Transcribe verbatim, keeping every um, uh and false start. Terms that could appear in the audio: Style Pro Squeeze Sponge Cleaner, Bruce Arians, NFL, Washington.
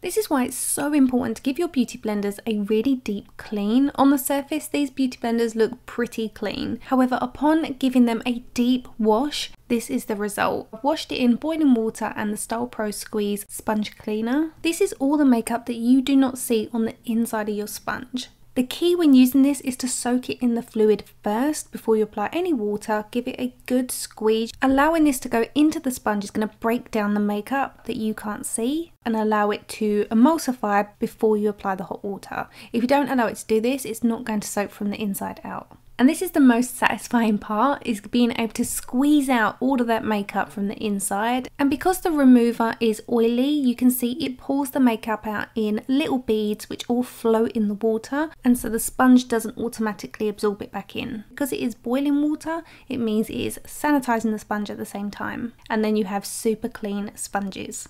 This is why it's so important to give your beauty blenders a really deep clean. On the surface, these beauty blenders look pretty clean. However, upon giving them a deep wash, this is the result. I've washed it in boiling water and the Style Pro Squeeze Sponge Cleaner. This is all the makeup that you do not see on the inside of your sponge. The key when using this is to soak it in the fluid first before you apply any water. Give it a good squeeze. Allowing this to go into the sponge is going to break down the makeup that you can't see and allow it to emulsify before you apply the hot water. If you don't allow it to do this, it's not going to soak from the inside out. And this is the most satisfying part, is being able to squeeze out all of that makeup from the inside. And because the remover is oily, you can see it pulls the makeup out in little beads which all float in the water, and so the sponge doesn't automatically absorb it back in. Because it is boiling water, it means it is sanitizing the sponge at the same time, and then you have super clean sponges.